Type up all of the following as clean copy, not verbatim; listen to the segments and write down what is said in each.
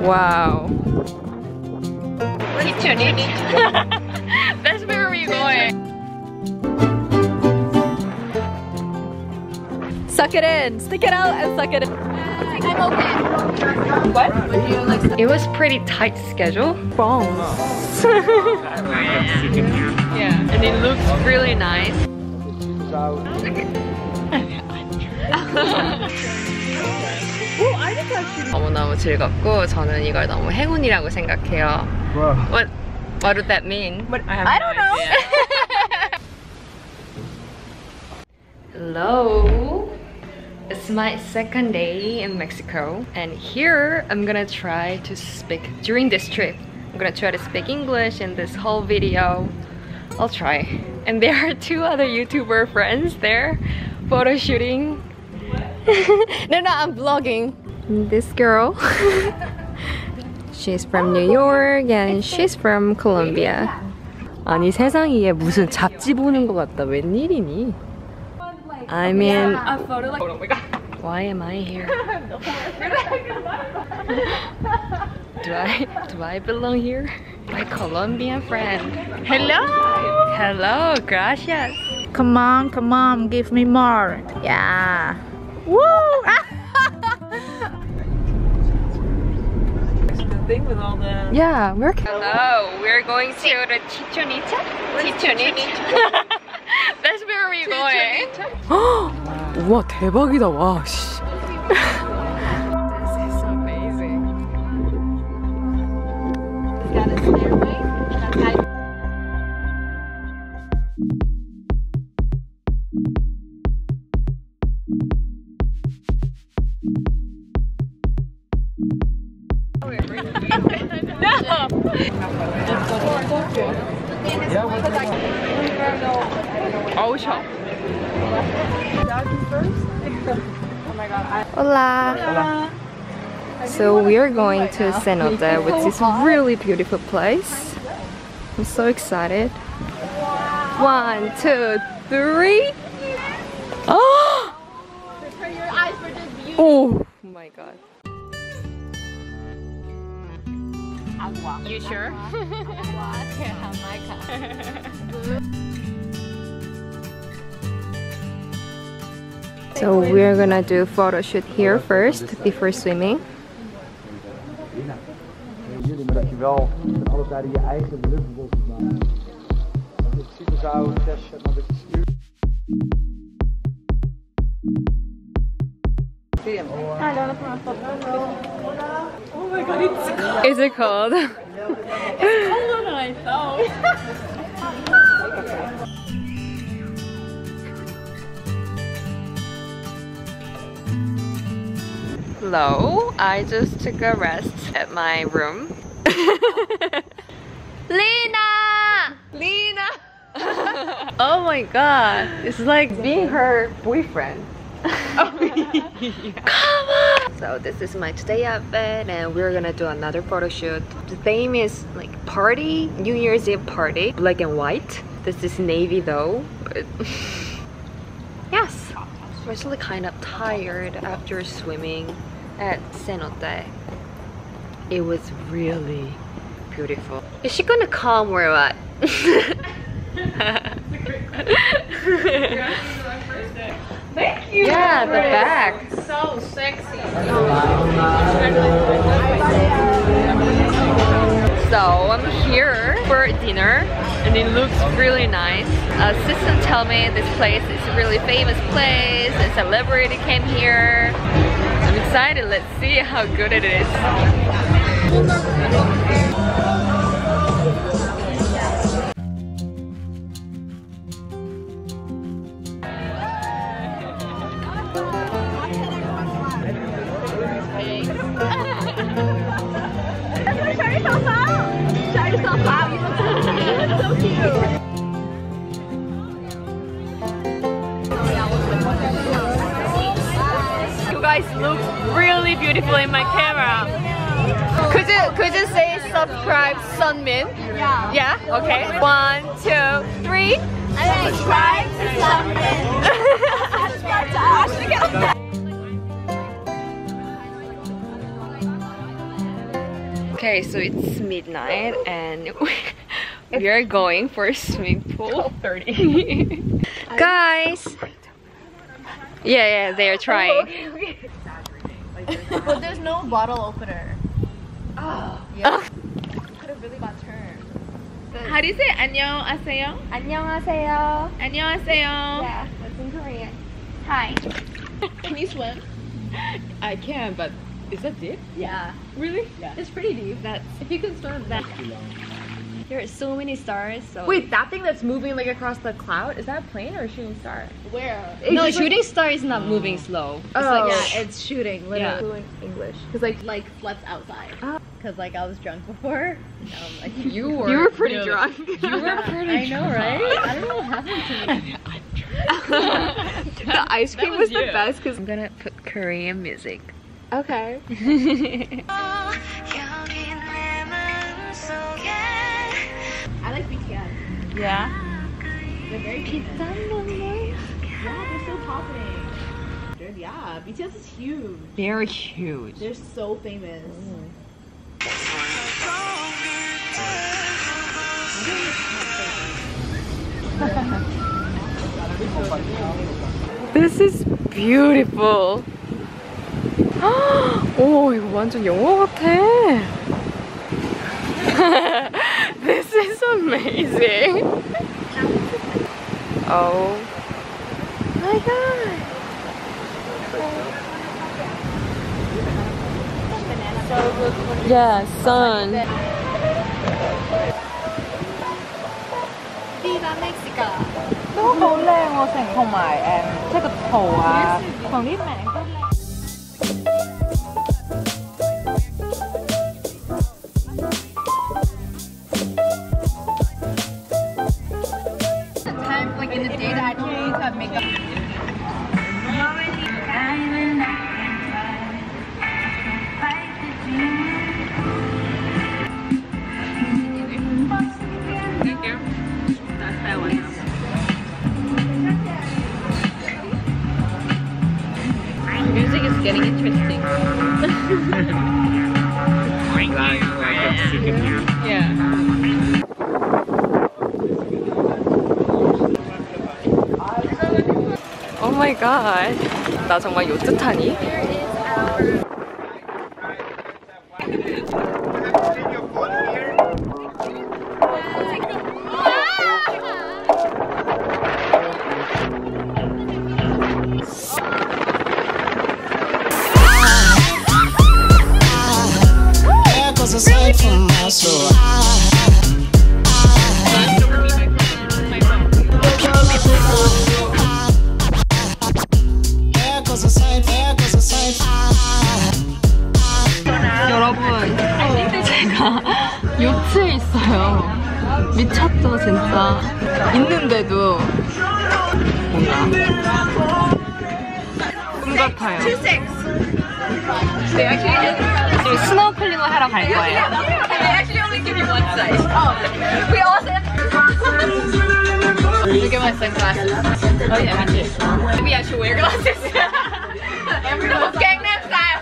Wow. Chichonita. That's where we're going. Suck it in. Stick it out and suck it in. I'm open. What? Would you like? It was pretty tight schedule. Bombs. Yeah. And it looked really nice. 너무너무 즐겁고 저는 이걸 너무 행운이라고 생각해요. What does that mean? I don't know. Hello. It's my second day in Mexico, and here I'm gonna try to speak during this trip. I'm gonna try to speak English in this whole video. I'll try. And there are two other YouTuber friends there, photo shooting. No, I'm vlogging. This girl. She's from New York and she's from Colombia. 아니 세상에 무슨 잡지 보는 것 같다. 웬일이니? I mean, why am I here? Do I belong here? My Colombian friend. Hello, gracias. Come on, give me more. Yeah. Woo! Thing with all the... Yeah, we're... Hello, we're going to the Chichonita. Chichonita. That's where we're going. 와 대박이다 와. This is amazing. Is that a stairway? Hola. So we are going to Cenote, which is a really beautiful place. I'm so excited. 1, 2, 3. Oh! Prepare your eyes for this view. Oh my god. You sure? So we're gonna do a photo shoot here first before swimming. Oh my god, it's cold! Is it cold? It's colder than I thought! Hello, I just took a rest at my room. Lina! Lina! Oh my god, it's like being her boyfriend. Come on! So this is my today outfit, and we're gonna do another photo shoot. The theme is like party, New Year's Eve party, black and white. This is navy though. But yes, I'm actually kind of tired after swimming at Cenote. It was really beautiful. Is she gonna come or what? Thank you! Yeah, the back! So sexy! So, I'm here for dinner and it looks really nice. Assistant tell me this place is a really famous place, a celebrity came here. I'm excited, let's see how good it is. You guys look really beautiful in my camera. Could you say subscribe Sunmin? Yeah. Okay. 1, 2, 3. And subscribe to Sunmin. Subscribe to Ashley. Okay, so it's midnight and we are going for a swimming pool. 12:30. Guys! Yeah, they are trying. But there's no bottle opener. Oh. Yeah. Could have really got turned. How do you say 안녕하세요? 안녕하세요. 안녕하세요. Yeah, that's in Korean. Hi. Can you swim? I can, but is that deep? Yeah. Really? Yeah. It's pretty deep. That's, if you can swim that. There are so many stars, so... Wait, that thing that's moving like across the cloud? Is that a plane or a shooting star? Where? It's no, shooting star is not moving slow. It's like, yeah, it's shooting, literally. Yeah. English. Because like slept outside. Because like I was drunk before. Like, you were pretty drunk. You were pretty drunk. I know, right? I don't know what happened to me. The ice cream was the best because I'm gonna put Korean music. Okay. I like BTS. Yeah? They're very confident. Yeah, they're so confident. Yeah, BTS is huge. Very huge. They're so famous. This is beautiful. Oh, 이거 완전 영화 같아. This is amazing. Oh my god. Yeah, sun. Lina Mexico. 都好靚喎，同埋即係個圖啊，同啲名都靚。 Getting interesting. Yeah. Oh my god. 나 정말 요트 타니? 여러분, 제가 요트에 있어요. 미쳤죠, 진짜. 있는데도 뭔가 꿈 같아요. 지금 스노클링을 하러 갈 거예요. Look at my sunglasses. Oh yeah, I do. Maybe I should wear glasses. Everyone Gangnam Style.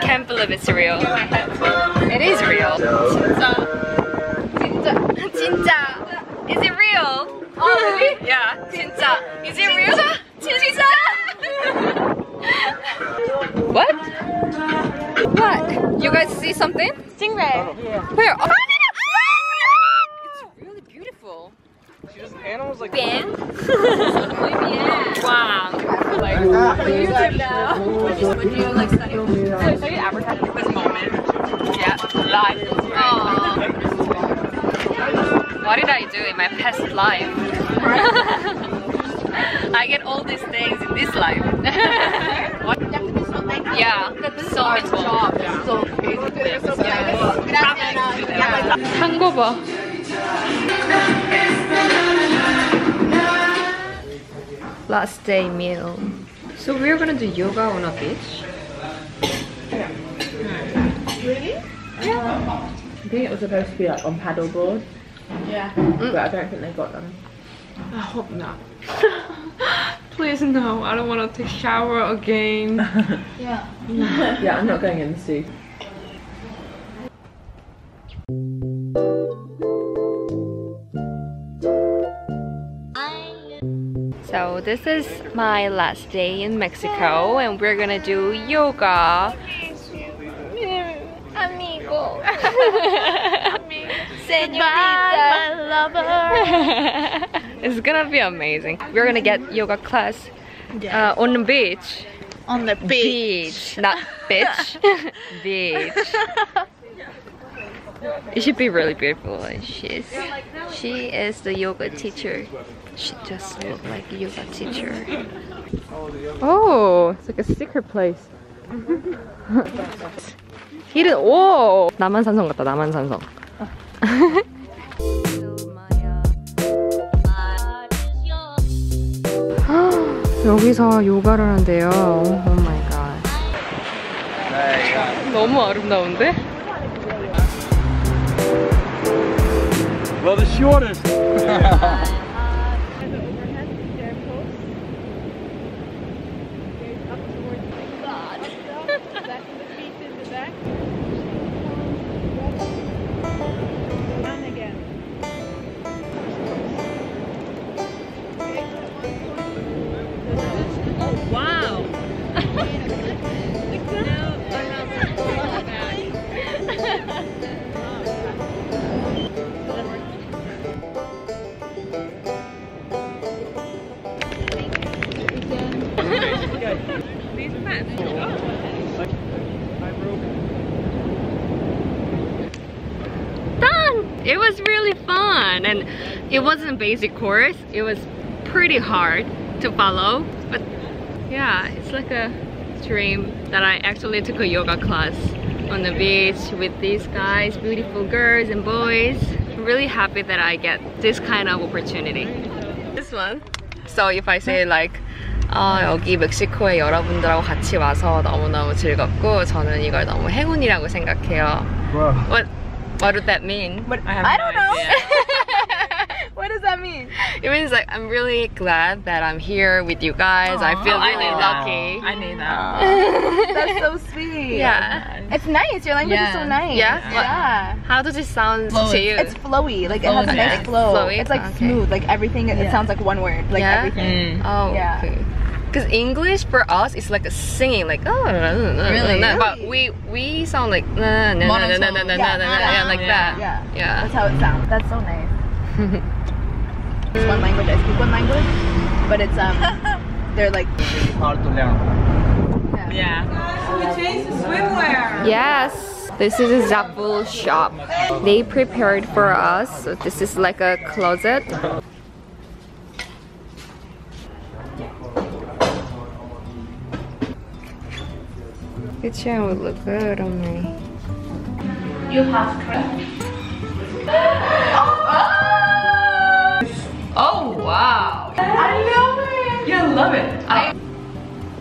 Can't believe it's real. It is real. 진짜. Is it real? Oh really? Yeah. 진짜. Is it real? 진짜. What? What? You guys see something? Stingray. Yeah. Where? Oh, it's really beautiful. She just animals like. Bien. Wow. Like, what do you do now? Would you like study? Are you advertising this moment? Yeah. Live. What did I do in my past life? I get all these things in this life. What? Yeah, so much job. So crazy. Hangover. Last day meal. So we're gonna do yoga on a beach. Really? Yeah. I think it was supposed to be like on paddle board. Yeah. But I don't think they got them. I hope not. Please no, I don't want to take shower again. Yeah. Yeah, I'm not going in the sea. So this is my last day in Mexico and we're gonna do yoga. Amigo. Senorita. Goodbye, my lover. It's gonna be amazing. We're gonna get yoga class on the beach. On the beach. Not bitch. Beach. It should be really beautiful. And she is the yoga teacher. She just looks like a yoga teacher. Oh, it's like a sticker place. He did. Whoa! 남한산성 같다. 남한산성. 여기서 요가를 한대요. Oh my god. 너무 아름다운데? Well, the shortest. It was really fun, and it wasn't a basic course. It was pretty hard to follow, but yeah, it's like a dream that I actually took a yoga class on the beach with these guys, beautiful girls and boys. I'm really happy that I get this kind of opportunity. This one. So if I say like, 여기 멕시코에 여러분들하고 같이 와서 너무너무 즐겁고 저는 이걸 너무 행운이라고 생각해요. What would that mean? I don't know. What does that mean? It means like I'm really glad that I'm here with you guys. Aww. I feel really lucky. I need that. That's so sweet. Yeah. It's nice. Your language is so nice. Yeah. Yeah. How does it sound to you? It's flowy. Like it has a nice flow. Flowy? It's like smooth. Like everything. It sounds like one word. Like everything. Oh. Yeah. Okay. Because English for us is like a singing, like oh, really? But we sound like like that. Yeah, that's how it sounds. That's so nice. It's one language. I speak one language, but it's they're like hard to learn. Yeah. Guys, we changed the swimwear. Yes. This is a Zaful shop. They prepared for us. So this is like a closet. The chair would look good on me. You have crap. Oh wow! I love it. You love it.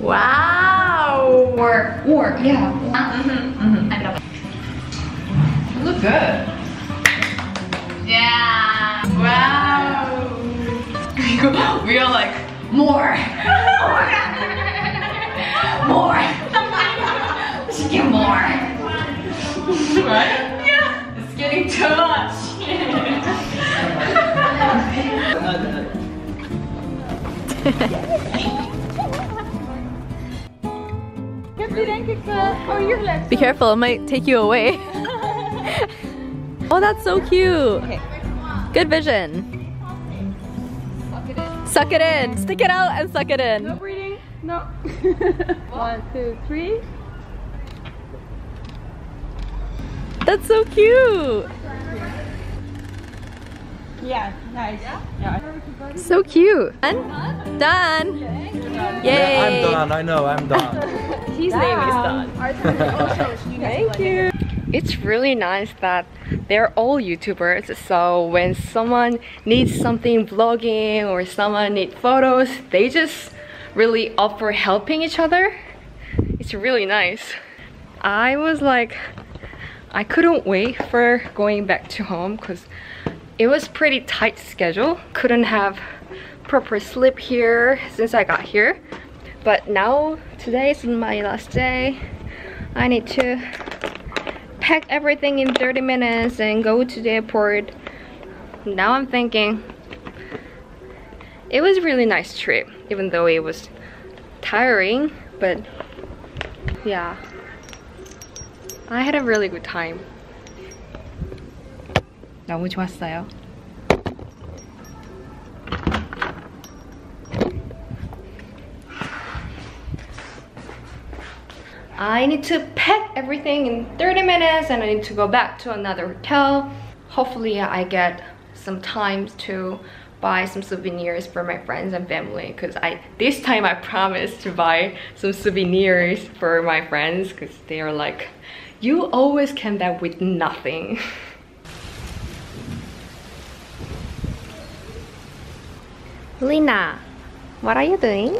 Wow. Work. Yeah. I love it. You look good. Yeah. Wow. We are like more. Get more. Right? Yeah. It's getting too much. Be careful, it might take you away. Oh, that's so cute. Okay. Good vision. Suck it in. Stick it out and suck it in. No breathing. No. 1, 2, 3. That's so cute! Yeah, nice. Yeah. So cute! And done! Yay! I'm done, I know, I'm done. His name is done. Thank you! It's really nice that they're all YouTubers, so when someone needs something vlogging or someone needs photos, they just really up for helping each other. It's really nice. I was like, I couldn't wait for going back to home because it was pretty tight schedule. Couldn't have proper sleep here since I got here. But now today is my last day. I need to pack everything in 30 minutes and go to the airport. Now I'm thinking it was a really nice trip, even though it was tiring, but yeah, I had a really good time. 너무 좋았어요. I need to pack everything in 30 minutes and I need to go back to another hotel. Hopefully I get some time to buy some souvenirs for my friends and family, because this time I promised to buy some souvenirs for my friends because they are like, you always came back with nothing. Lina, what are you doing?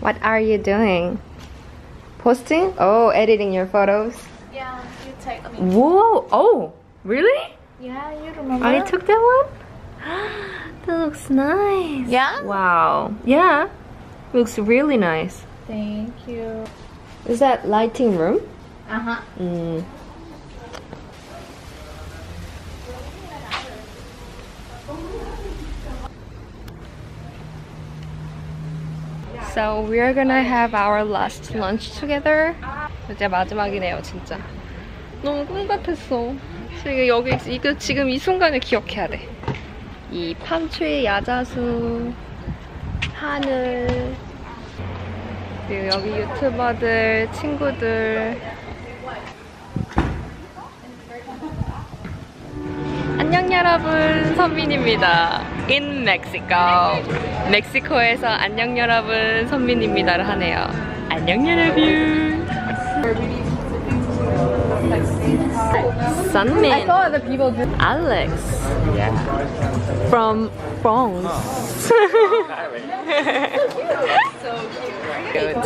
What are you doing? Posting? Oh, editing your photos? Yeah, you take me. Whoa! Oh, really? Yeah, you remember? I took that one? That looks nice. Yeah? Wow. Yeah. Looks really nice. Thank you. Is that lighting room? Uh-huh. Mm. So we are gonna have our last lunch together. 이제 마지막이네요, 진짜. 너무 꿈 같았어. 여기 이거 지금 이 순간을 기억해야 돼. 이 판초의 야자수, 하늘, 그리고 여기 유튜버들, 친구들. 안녕 여러분, 선민입니다. In Mexico. 멕시코에서 안녕 여러분, 선민입니다를 하네요. 안녕 여러분. Sunmin. I saw other people do. Alex. Yeah. From France. So cute. So cute. Good.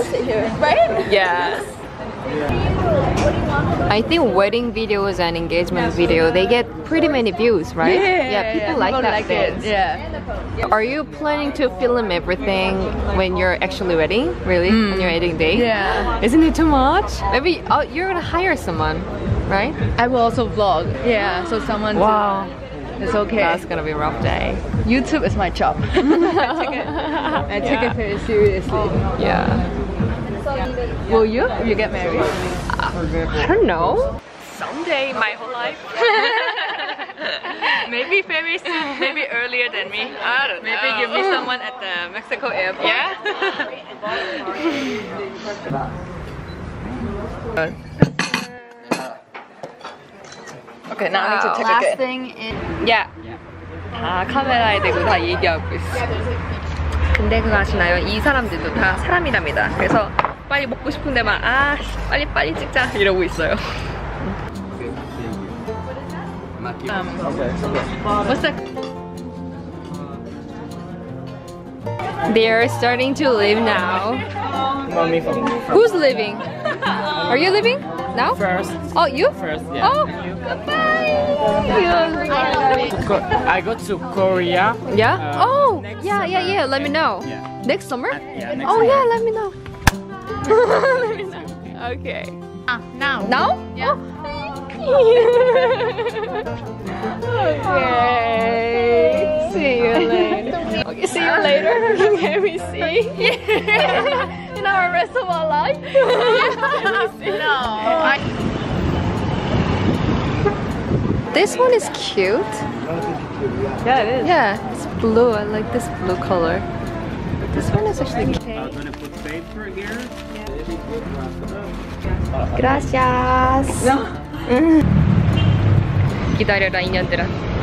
Right? Yes. I think wedding videos and engagement video, they get pretty many views, right? Yeah, people like that dance. Yeah. Are you planning to film everything when you're actually wedding? Really? On your wedding day? Yeah. Isn't it too much? Maybe you're gonna hire someone, right? I will also vlog. Yeah, so someone. Wow. It's okay. That's gonna be a rough day. YouTube is my job. I take it very seriously. Yeah. Will you? If you get married? I don't know. Someday, my whole life. Maybe very soon, maybe earlier than me. I don't know. Maybe you meet someone at the Mexico airport. Yeah. Okay, now I need to take a good thing in. Yeah. 다 카메라에 대고 다 얘기하고 있어. 근데 그거 아시나요? 이 사람들도 다 사람이랍니다. 그래서 빨리 먹고 싶은데만 아 빨리 찍자 이러고 있어요. What's that? They are starting to leave now. Who's leaving? Are you leaving now? First. Oh, you? First. Yeah. Oh, goodbye. I go to Korea. Yeah. Oh, yeah. Let me know. Next summer? Yeah. Oh yeah, let me know. Let me know. Okay. Now. Now? Yeah. Okay. See you later. Okay, see you later. Can we see? Yeah. In our rest of our life. No. This one is cute. Yeah, it is. Yeah, it's blue. I like this blue color. This one is actually cute. I'm gonna put paper here. Yeah. Gracias. 기다려라, 인연들아.